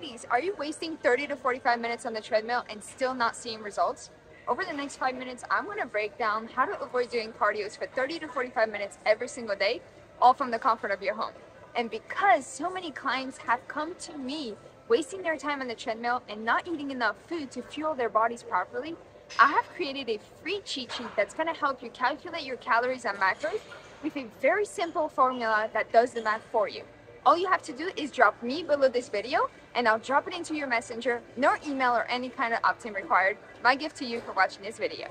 Ladies, are you wasting 30 to 45 minutes on the treadmill and still not seeing results? Over the next 5 minutes, I'm going to break down how to avoid doing cardios for 30 to 45 minutes every single day, all from the comfort of your home. And because so many clients have come to me wasting their time on the treadmill and not eating enough food to fuel their bodies properly, I have created a free cheat sheet that's going to help you calculate your calories and macros with a very simple formula that does the math for you. All you have to do is drop me below this video and I'll drop it into your messenger, no email or any kind of opt-in required. My gift to you for watching this video.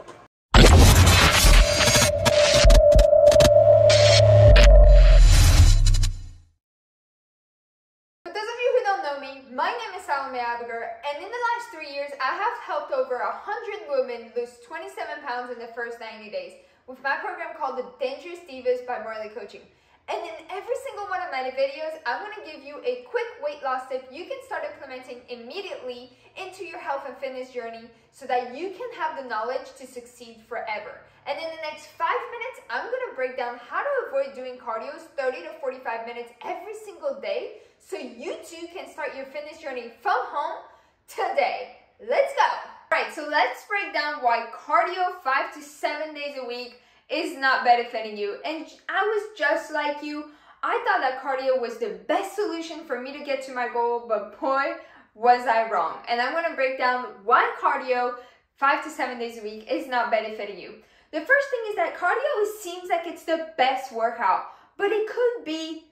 My name is Salome Abeger, and in the last 3 years, I have helped over 100 women lose 27 pounds in the first 90 days with my program called The Dangerous Divas by Morley Coaching. And in every single one of my videos, I'm going to give you a quick weight loss tip you can start implementing immediately into your health and fitness journey so that you can have the knowledge to succeed forever. And in the next 5 minutes, I'm going to break down how to avoid doing cardios 30 to 45 minutes every single day so you too can start your fitness journey from home today. Let's go. All right, so let's break down why cardio 5 to 7 days a week is not benefiting you. And I was just like you. I thought that cardio was the best solution for me to get to my goal, but boy, was I wrong. And I'm gonna break down why cardio 5 to 7 days a week is not benefiting you. The first thing is that cardio seems like it's the best workout, but it could be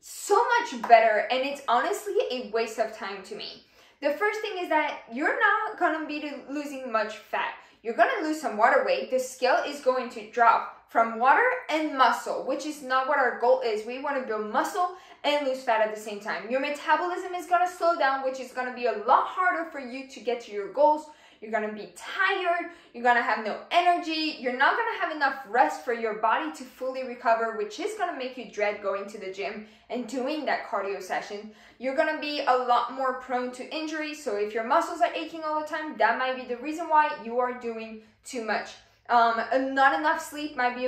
so much better, and it's honestly a waste of time to me. The first thing is that you're not gonna be losing much fat. You're gonna lose some water weight. The scale is going to drop from water and muscle, which is not what our goal is. We wanna build muscle and lose fat at the same time. Your metabolism is gonna slow down, which is gonna be a lot harder for you to get to your goals. You're gonna be tired, you're gonna have no energy, you're not gonna have enough rest for your body to fully recover, which is gonna make you dread going to the gym and doing that cardio session. You're gonna be a lot more prone to injury, so if your muscles are aching all the time, that might be the reason why you are doing too much. Not enough sleep might be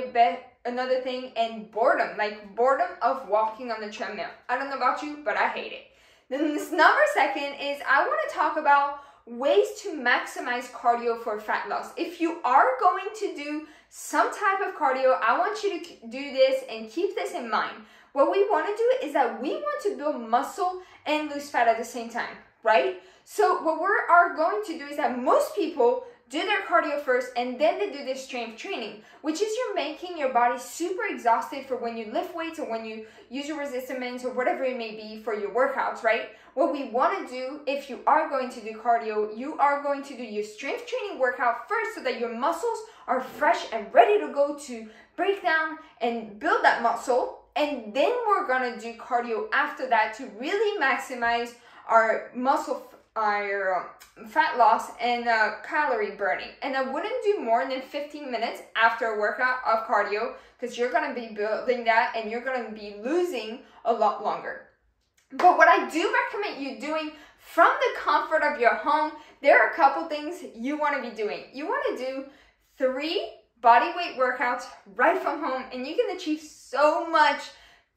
another thing, and boredom, like boredom of walking on the treadmill. I don't know about you, but I hate it. Then this number second is I wanna talk about ways to maximize cardio for fat loss. If you are going to do some type of cardio, I want you to do this and keep this in mind. What we want to do is that we want to build muscle and lose fat at the same time, right? So what we are going to do is that most people do their cardio first and then they do their strength training, which is you're making your body super exhausted for when you lift weights or when you use your resistance bands or whatever it may be for your workouts, right? What we want to do, if you are going to do cardio, you are going to do your strength training workout first so that your muscles are fresh and ready to go to break down and build that muscle. And then we're gonna do cardio after that to really maximize our muscle fat loss and calorie burning. And I wouldn't do more than 15 minutes after a workout of cardio because you're going to be building that and you're going to be losing a lot longer. But what I do recommend you doing from the comfort of your home, there are a couple things you want to be doing. You want to do 3 bodyweight workouts right from home, and you can achieve so much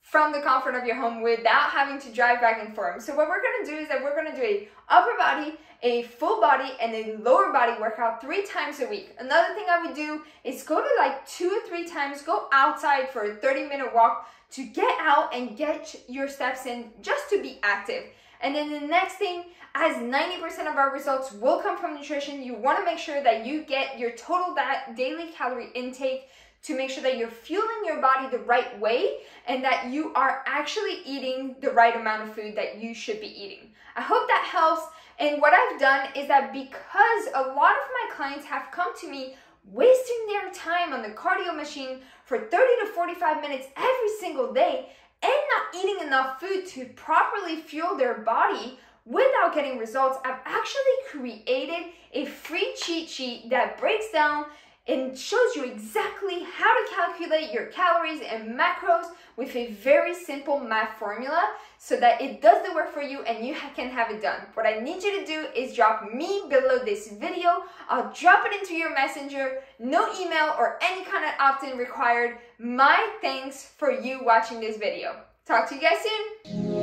from the comfort of your home without having to drive back and forth. So what we're gonna do is that we're gonna do a upper body, a full body, and a lower body workout 3 times a week. Another thing I would do is go to like 2 or 3 times, go outside for a 30-minute walk to get out and get your steps in just to be active. And then the next thing, as 90% of our results will come from nutrition, you wanna make sure that you get your total daily calorie intake to make sure that you're fueling your body the right way and that you are actually eating the right amount of food that you should be eating. I hope that helps. And what I've done is that because a lot of my clients have come to me wasting their time on the cardio machine for 30 to 45 minutes every single day and not eating enough food to properly fuel their body without getting results, I've actually created a free cheat sheet that breaks down and shows you exactly how to calculate your calories and macros with a very simple math formula so that it does the work for you and you can have it done. What I need you to do is drop me below this video. I'll drop it into your messenger, no email or any kind of opt-in required. My thanks for you watching this video. Talk to you guys soon.